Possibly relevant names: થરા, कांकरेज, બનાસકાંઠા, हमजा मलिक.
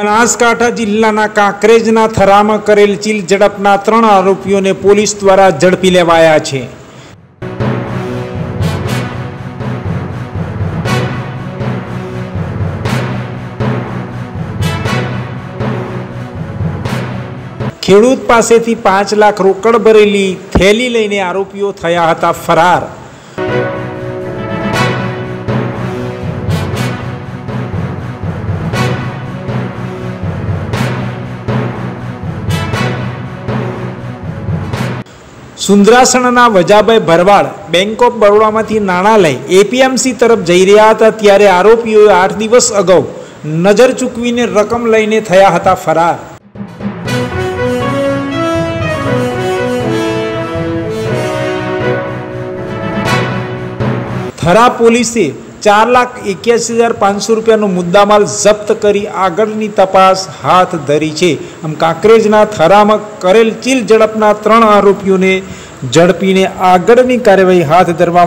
बनासकांठा जिल्लाना कांकरेजना थरामा करेल चील झड़पना 3 आरोपीओने पोलीस द्वारा झड़पी लेवाया छे। ખેડૂત પાસેથી 5 લાખ રોકડ ભરેલી થેલી લઈને આરોપીઓ થયા હતા ફરાર। સુંદરાસણના વજાભાઈ ભરવાડ બેંક ઓફ બરોડામાંથી નાણાં લઈ એપીએમસી તરફ જઈ રહ્યા હતા, ત્યારે આરોપીઓએ 8 દિવસ અગાઉ નજર ચૂકવીને રકમ લઈને થયા હતા ફરાર। थरा पोलीसे 4,81,500 रूपियानो मुद्दामाल जप्त करी आगळनी तपास हाथ धरी छे। आम कांकरेजना थरामां करेल चील झड़पना 3 आरोपीओने झड़पीने आगळनी कार्यवाही हाथ धरवा।